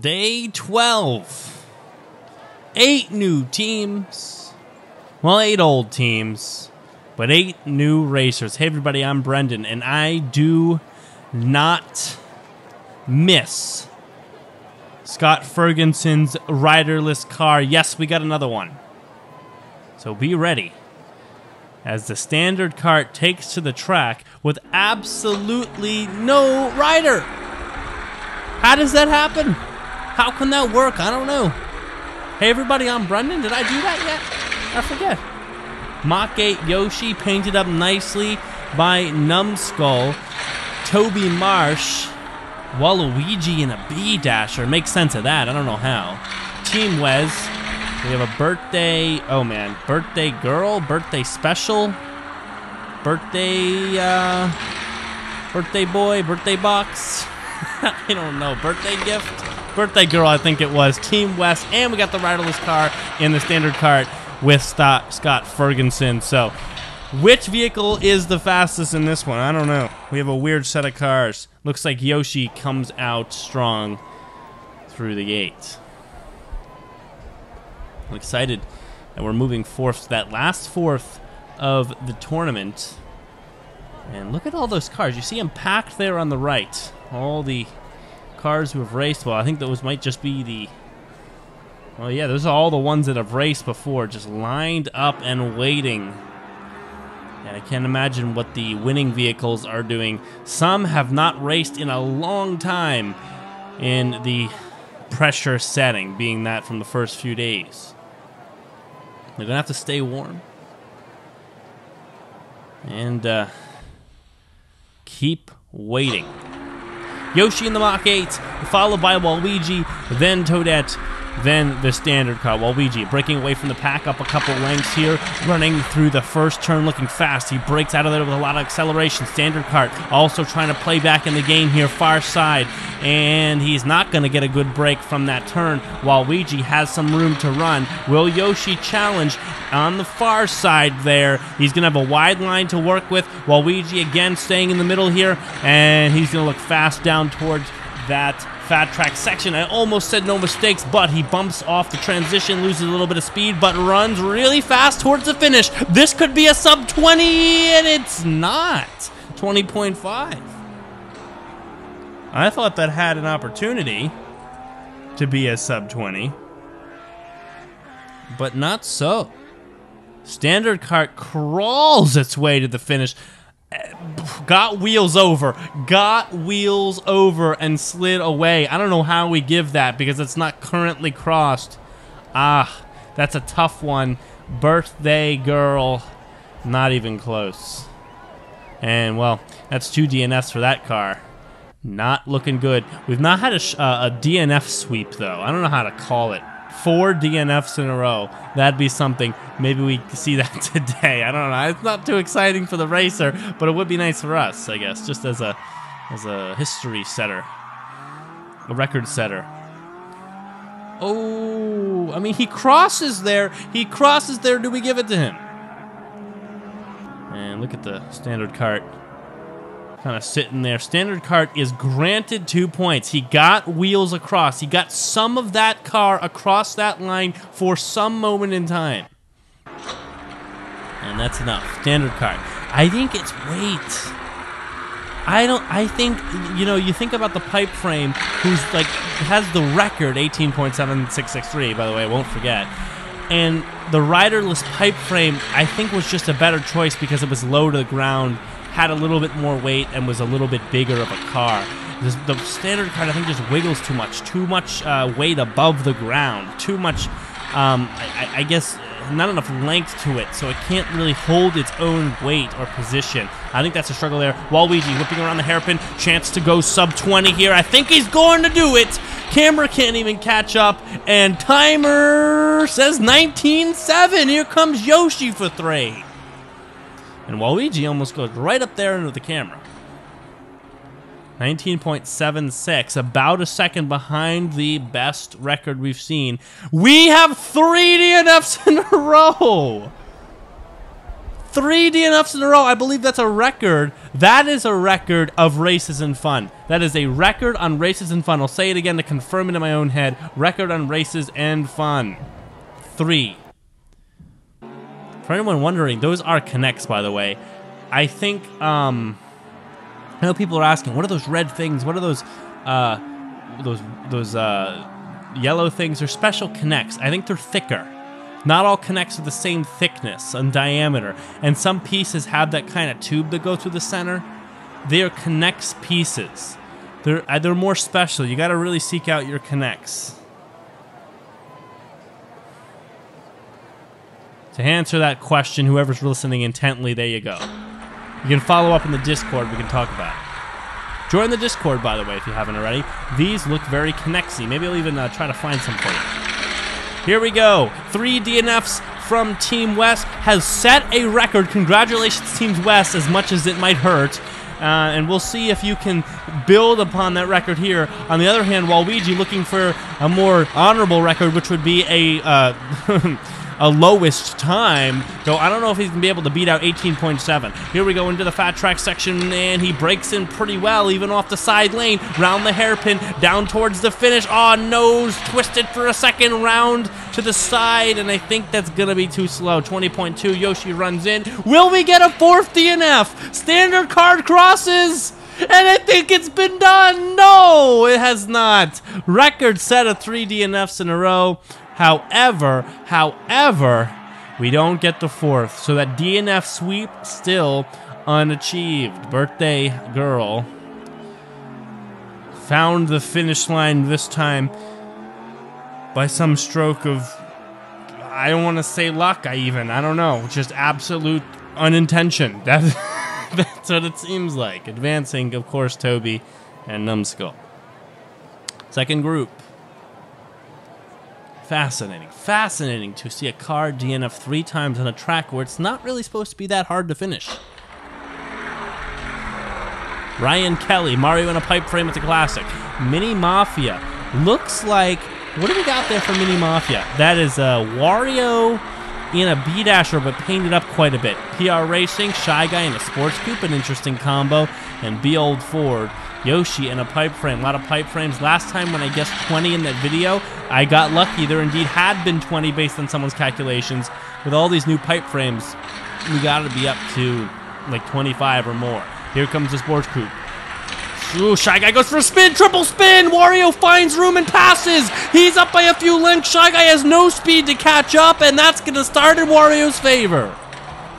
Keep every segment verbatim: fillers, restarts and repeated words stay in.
on day twelve. Eight new teams. Well, eight old teams, but eight new racers. Hey, everybody, I'm Brendan, and I do not miss Scott Ferguson's riderless car. Yes, we got another one. So be ready as the standard cart takes to the track with absolutely no rider. How does that happen? How can that work? I don't know. Hey everybody, I'm Brendan. Did I do that yet? I forget. Mach eight Yoshi painted up nicely by Numskull, Toby Marsh, Waluigi, and a B Dasher. Make sense of that. I don't know how. Team West. We have a birthday, oh man, birthday girl, birthday special, birthday, uh, birthday boy, birthday box, I don't know, birthday gift, birthday girl, I think it was, Team West, and we got the riderless car in the standard cart with Scott Ferguson. So, which vehicle is the fastest in this one? I don't know. We have a weird set of cars. Looks like Yoshi comes out strong through the gate. I'm excited that we're moving fourth, that last fourth of the tournament. And look at all those cars. You see them packed there on the right. All the cars who have raced. Well, I think those might just be the... Well, yeah, those are all the ones that have raced before, just lined up and waiting. And I can't imagine what the winning vehicles are doing. Some have not raced in a long time in the pressure setting, being that from the first few days. They're gonna have to stay warm and uh, keep waiting. Yoshi in the Mach eight, followed by Waluigi, then Toadette, then the standard car. Waluigi breaking away from the pack, up a couple lengths here, running through the first turn, looking fast. He breaks out of there with a lot of acceleration. Standard cart also trying to play back in the game here, far side, and he's not going to get a good break from that turn. Waluigi has some room to run. Will Yoshi challenge on the far side there? He's going to have a wide line to work with. Waluigi again staying in the middle here, and he's going to look fast down towards that fat track section. I almost said no mistakes, but he bumps off the transition, loses a little bit of speed, but runs really fast towards the finish. This could be a sub twenty, and it's not. twenty point five. I thought that had an opportunity to be a sub twenty, but not so. Standard cart crawls its way to the finish. Got wheels over, got wheels over and slid away. I don't know how we give that because it's not currently crossed. Ah, that's a tough one. Birthday girl, not even close. And well, that's two D N Fs for that car. Not looking good. We've not had a, sh uh, a D N F sweep though. I don't know how to call it. Four D N Fs in a row. That'd be something. Maybe we see that today. I don't know. It's not too exciting for the racer, but it would be nice for us, I guess, just as a as a history setter, a record setter. Oh, I mean, he crosses there. He crosses there. Do we give it to him? And look at the standard cart kind of sitting there. Standard cart is granted two points. He got wheels across. He got some of that car across that line for some moment in time. And that's enough. Standard cart. I think it's weight. I don't, I think, you know, you think about the Pipe Frame, who's like, has the record, eighteen point seven six six three, by the way, I won't forget. And the riderless Pipe Frame, I think, was just a better choice because it was low to the ground, had a little bit more weight, and was a little bit bigger of a car. The, the standard cart, I think, just wiggles too much, too much uh, weight above the ground, too much, um, I, I guess, not enough length to it, so it can't really hold its own weight or position. I think that's a struggle there. Waluigi whipping around the hairpin, chance to go sub twenty here. I think he's going to do it. Camera can't even catch up, and timer says nineteen seven. Here comes Yoshi for three. And Waluigi almost goes right up there into the camera. nineteen point seven six, about a second behind the best record we've seen. We have three D N Fs in a row. Three D N Fs in a row. I believe that's a record. That is a record of Races and Fun. That is a record on Races and Fun. I'll say it again to confirm it in my own head. Record on Races and Fun. Three. For anyone wondering, those are K'nex, by the way. I think, um... I know people are asking, what are those red things? What are those, uh... Those, those, uh... yellow things? They're special K'nex. I think they're thicker. Not all K'nex are the same thickness and diameter, and some pieces have that kind of tube that goes through the center. They are K'nex pieces. They're they're more special. You got to really seek out your K'nex. To answer that question, whoever's listening intently, there you go. You can follow up in the Discord. We can talk about it. Join the Discord, by the way, if you haven't already. These look very K'nex-y. Maybe I'll even uh, try to find some for you. Here we go. Three D N Fs from Team West has set a record. Congratulations, Team West, as much as it might hurt. Uh, and we'll see if you can build upon that record here. On the other hand, Waluigi looking for a more honorable record, which would be a uh, a lowest time. So I don't know if he's going to be able to beat out eighteen point seven. Here we go into the fat track section, and he breaks in pretty well, even off the side lane, round the hairpin, down towards the finish. Oh, nose twisted for a second, round to the side, and I think that's going to be too slow. twenty point two, Yoshi runs in. Will we get a fourth D N F? Standard card crosses, and I think it's been done. No, it has not. Record set of three D N Fs in a row. However, however, we don't get the fourth, so that D N F sweep still unachieved. Birthday Girl found the finish line this time by some stroke of, I don't want to say luck, I even, I don't know, just absolute unintention. That's, that's what it seems like. Advancing, of course, Toby and Numskull. Second group. Fascinating, fascinating to see a car D N F three times on a track where it's not really supposed to be that hard to finish. Ryan Kelly, Mario in a pipe frame at the classic. Mini Mafia, looks like, what do we got there for Mini Mafia? That is a Wario in a B Dasher, but painted up quite a bit. P R Racing, Shy Guy in a Sports Coupe, an interesting combo, and Be Old Ford. Yoshi in a pipe frame, a lot of pipe frames. Last time when I guessed twenty in that video, I got lucky. There indeed had been twenty based on someone's calculations. With all these new pipe frames, we gotta be up to like twenty-five or more. Here comes the Sports Coupe. Ooh, Shy Guy goes for a spin, triple spin! Wario finds room and passes! He's up by a few lengths, Shy Guy has no speed to catch up, and that's gonna start in Wario's favor.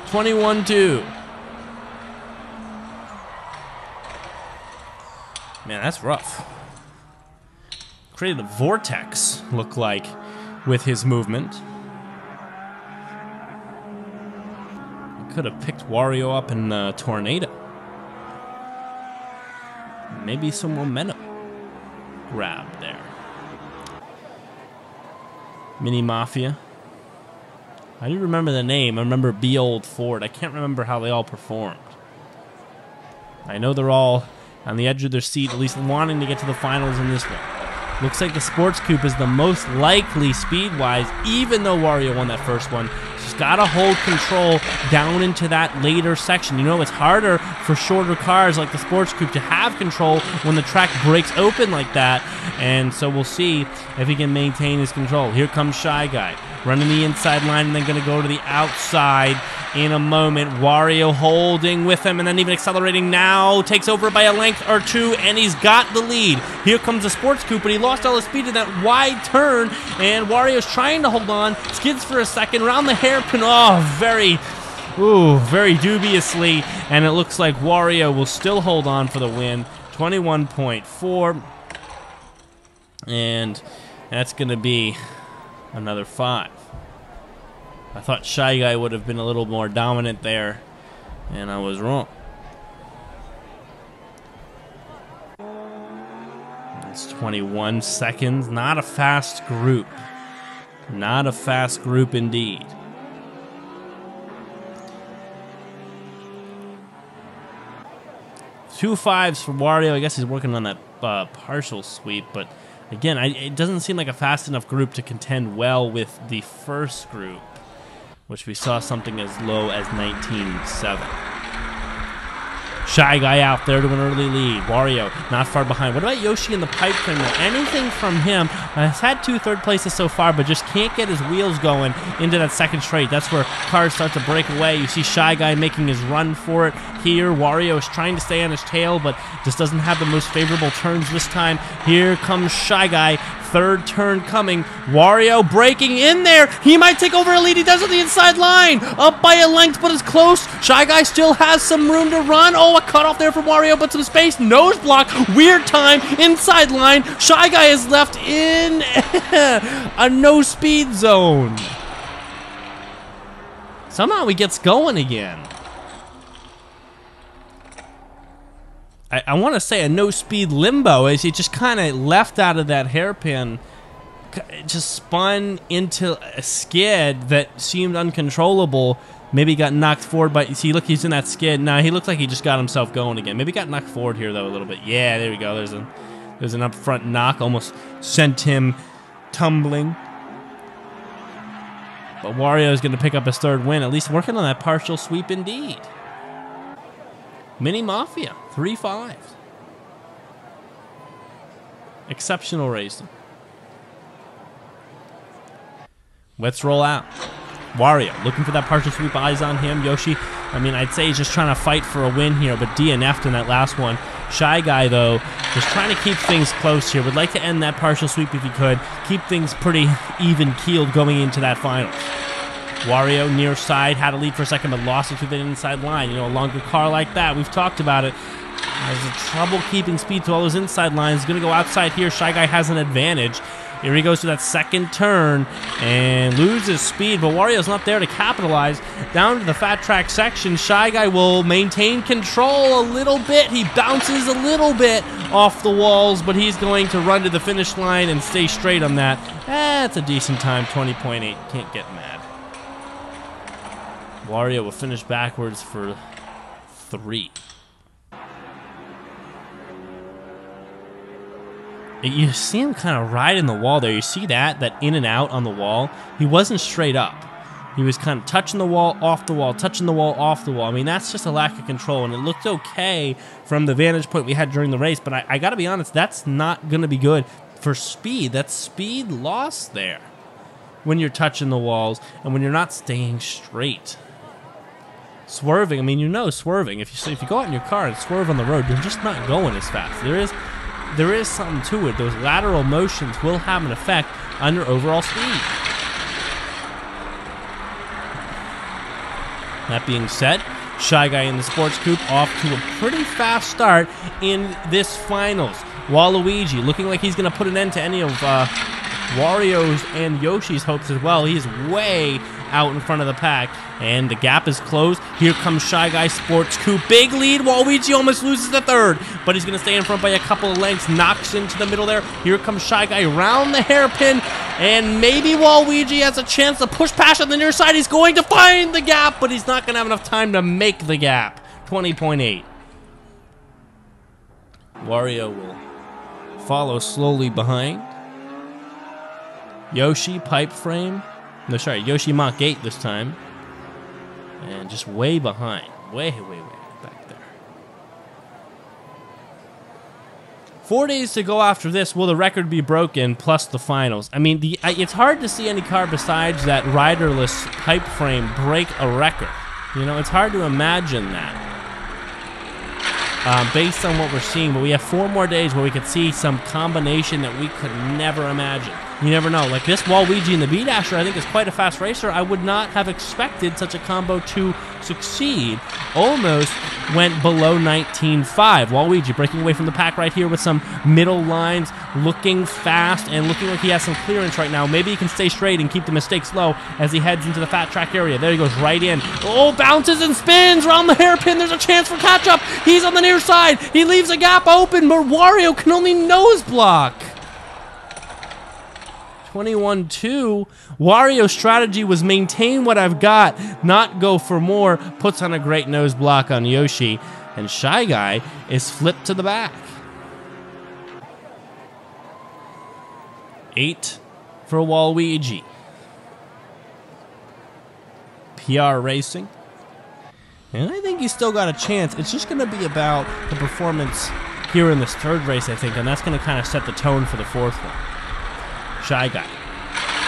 twenty-one two. Man, that's rough. Created a vortex, look like, with his movement. Could have picked Wario up in a tornado. Maybe some momentum grab there. Mini Mafia. I do remember the name. I remember Be Old Ford. I can't remember how they all performed. I know they're all on the edge of their seat, at least wanting to get to the finals in this one. Looks like the Sports Coupe is the most likely speed-wise, even though Wario won that first one. She's got to hold control down into that later section. You know, it's harder for shorter cars like the Sports Coupe to have control when the track breaks open like that, and so we'll see if he can maintain his control. Here comes Shy Guy, running the inside line and then going to go to the outside. In a moment, Wario holding with him and then even accelerating now. Takes over by a length or two, and he's got the lead. Here comes the Sports Coupe, and he lost all his speed in that wide turn, and Wario's trying to hold on. Skids for a second, round the hairpin. Oh, very, ooh, very dubiously, and it looks like Wario will still hold on for the win. twenty-one point four, and that's going to be another five. I thought Shy Guy would have been a little more dominant there, and I was wrong. That's twenty-one seconds. Not a fast group. Not a fast group indeed. Two fives for Wario. I guess he's working on that uh, partial sweep, but again, I, it doesn't seem like a fast enough group to contend well with the first group. which we saw something as low as nineteen seven. Shy Guy out there to an early lead. Wario not far behind. What about Yoshi in the pipe frame? Anything from him? Has had two third places so far, but just can't get his wheels going into that second straight. That's where cars start to break away. You see Shy Guy making his run for it here. Wario is trying to stay on his tail, but just doesn't have the most favorable turns this time. Here comes Shy Guy. Third turn coming. Wario breaking in there. He might take over a lead. He does it on the inside line. Up by a length, but it's close. Shy Guy still has some room to run. Oh, a cutoff there from Wario, but some space. Nose block. Weird time. Inside line. Shy Guy is left in a no-speed zone. Somehow he gets going again. I, I want to say a no-speed limbo is he just kind of left out of that hairpin, just spun into a skid that seemed uncontrollable. Maybe got knocked forward by, see, look, he's in that skid. Nah, he looks like he just got himself going again. Maybe got knocked forward here, though, a little bit. Yeah, there we go. There's, a, there's an up-front knock. Almost sent him tumbling. But Wario is going to pick up his third win, at least working on that partial sweep indeed. Mini Mafia, three five. Exceptional racing. Let's roll out. Wario looking for that partial sweep, eyes on him. Yoshi, I mean, I'd say he's just trying to fight for a win here, but D N F'd in that last one. Shy Guy, though, just trying to keep things close here. Would like to end that partial sweep if he could. Keep things pretty even keeled going into that final. Wario near side, had a lead for a second, but lost it to the inside line. You know, a longer car like that, we've talked about it, has a trouble keeping speed to all those inside lines. Going to go outside here. Shy Guy has an advantage. Here he goes to that second turn and loses speed, but Wario's not there to capitalize. Down to the fat track section, Shy Guy will maintain control a little bit. He bounces a little bit off the walls, but he's going to run to the finish line and stay straight on that. That's a decent time, twenty point eight. Can't get mad. Wario will finish backwards for three. You see him kind of riding the wall there. You see that, that in and out on the wall. He wasn't straight up. He was kind of touching the wall, off the wall, touching the wall, off the wall. I mean, that's just a lack of control, and it looked okay from the vantage point we had during the race, but I, I got to be honest, that's not going to be good for speed. That's speed loss there when you're touching the walls and when you're not staying straight. Swerving, I mean, you know swerving. If you, so if you go out in your car and swerve on the road, you're just not going as fast. There is... There is something to it. Those lateral motions will have an effect on your overall speed. That being said, Shy Guy in the Sports Coupe off to a pretty fast start in this finals. Waluigi looking like he's going to put an end to any of uh, Wario's and Yoshi's hopes as well. He's way out in front of the pack, and the gap is closed. Here comes Shy Guy, Sports Coupe. Big lead. Waluigi almost loses the third, but he's going to stay in front by a couple of lengths. Knocks into the middle there. Here comes Shy Guy round the hairpin, and maybe Waluigi has a chance to push past on the near side. He's going to find the gap, but he's not going to have enough time to make the gap. twenty point eight. Wario will follow slowly behind. Yoshi, Pipe Frame. No, sorry, Yoshi Mach eight this time. And just way behind. Way, way, way back there. Four days to go after this. Will the record be broken plus the finals? I mean, the it's hard to see any car besides that riderless Pipe Frame break a record. You know, it's hard to imagine that. Um, based on what we're seeing, but we have four more days where we could see some combination that we could never imagine. You never know. Like this Waluigi and the B Dasher, I think, is quite a fast racer. I would not have expected such a combo to succeed. Almost went below nineteen point five. Waluigi breaking away from the pack right here with some middle lines, looking fast and looking like he has some clearance right now. Maybe he can stay straight and keep the mistakes low as he heads into the fat track area. There he goes right in. Oh, bounces and spins around the hairpin. There's a chance for catch-up. He's on the near side. He leaves a gap open, but Wario can only nose block. twenty-one two. Wario's strategy was maintain what I've got, not go for more. Puts on a great nose block on Yoshi, and Shy Guy is flipped to the back. Eight for Waluigi. P R Racing. And I think he's still got a chance. It's just going to be about the performance here in this third race, I think, and that's going to kind of set the tone for the fourth one. Shy Guy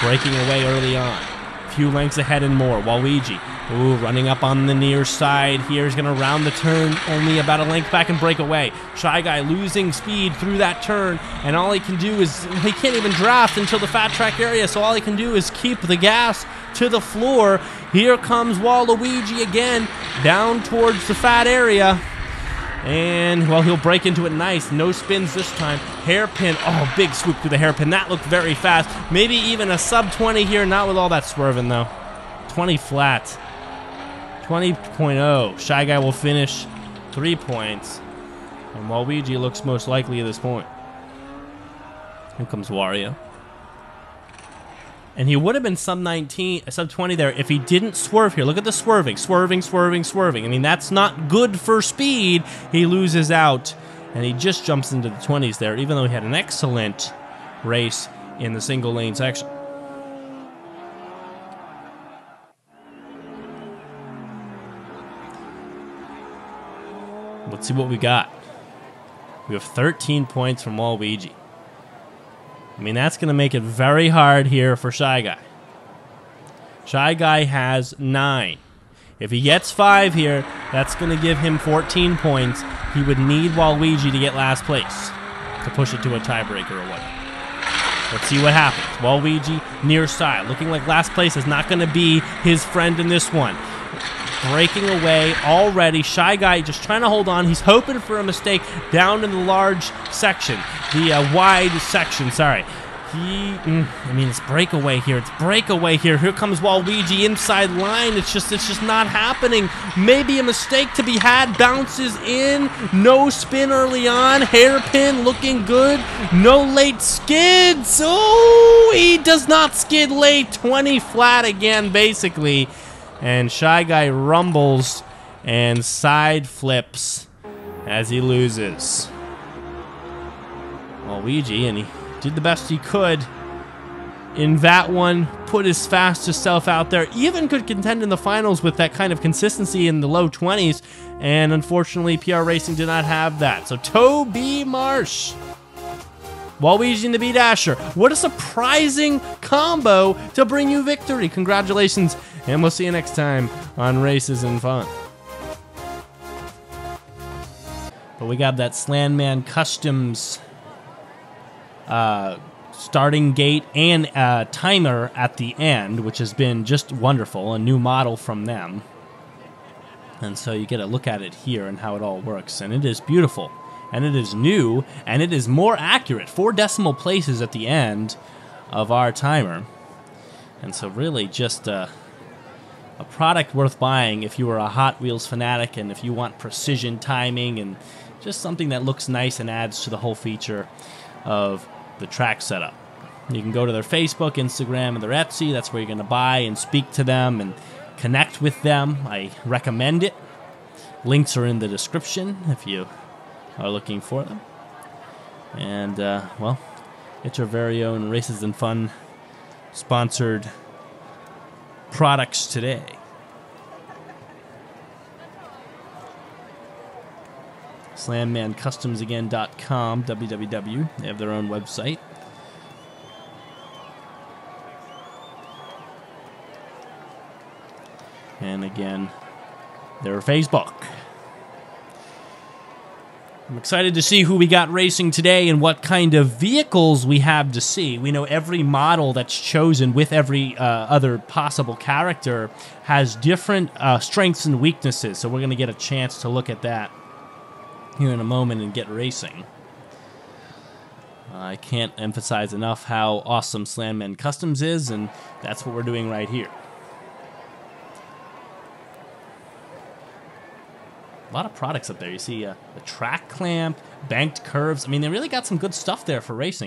breaking away early on. Few lengths ahead and more. Waluigi, ooh, running up on the near side here. He's going to round the turn, only about a length back and break away. Shy Guy losing speed through that turn, and all he can do is, he can't even draft until the fat track area, so all he can do is keep the gas to the floor. Here comes Waluigi again, down towards the fat area. And, well, he'll break into it nice. No spins this time. Hairpin. Oh, big swoop through the hairpin. That looked very fast. Maybe even a sub twenty here. Not with all that swerving, though. twenty flat. twenty point oh. Shy Guy will finish three points. And Waluigi looks most likely at this point. Here comes Wario. And he would have been sub nineteen, sub twenty there if he didn't swerve here. Look at the swerving, swerving, swerving, swerving. I mean, that's not good for speed. He loses out, and he just jumps into the twenties there, even though he had an excellent race in the single lane section. Let's see what we got. We have thirteen points from Waluigi. I mean, that's going to make it very hard here for Shy Guy. Shy Guy has nine. If he gets five here, that's going to give him fourteen points. He would need Waluigi to get last place to push it to a tiebreaker or whatever. Let's see what happens. Waluigi near side. Looking like last place is not going to be his friend in this one. Breaking away already. Shy Guy just trying to hold on. He's hoping for a mistake down in the large section. The uh, wide section, sorry. He, mm, I mean, it's breakaway here. It's breakaway here. Here comes Waluigi inside line. It's just, it's just not happening. Maybe a mistake to be had. Bounces in. No spin early on. Hairpin looking good. No late skids. Oh, he does not skid late. twenty flat again, basically. And Shy Guy rumbles and side flips as he loses. Waluigi, and he did the best he could in that one, put his fastest self out there, even could contend in the finals with that kind of consistency in the low twenties, and unfortunately P R Racing did not have that. So Toby Marsh, Waluigi and the B Dasher, what a surprising combo to bring you victory. Congratulations. And we'll see you next time on Races and Fun. But we got that SlanMan Customs uh, starting gate and uh, timer at the end, which has been just wonderful, a new model from them. And so you get a look at it here and how it all works, and it is beautiful, and it is new, and it is more accurate. Four decimal places at the end of our timer. And so really just... Uh, A product worth buying if you are a Hot Wheels fanatic and if you want precision timing and just something that looks nice and adds to the whole feature of the track setup. You can go to their Facebook, Instagram, and their Etsy. That's where you're going to buy and speak to them and connect with them. I recommend it. Links are in the description if you are looking for them. And, uh, well, it's your very own Races and Fun sponsored products today. slam man customs again dot com, w w w. They have their own website. And again, their Facebook. I'm excited to see who we got racing today and what kind of vehicles we have to see. We know every model that's chosen with every uh, other possible character has different uh, strengths and weaknesses, so we're going to get a chance to look at that here in a moment and get racing. Uh, I can't emphasize enough how awesome SlanMan Customs is, and that's what we're doing right here. A lot of products up there. You see uh, the track clamp, banked curves. I mean, they really got some good stuff there for racing.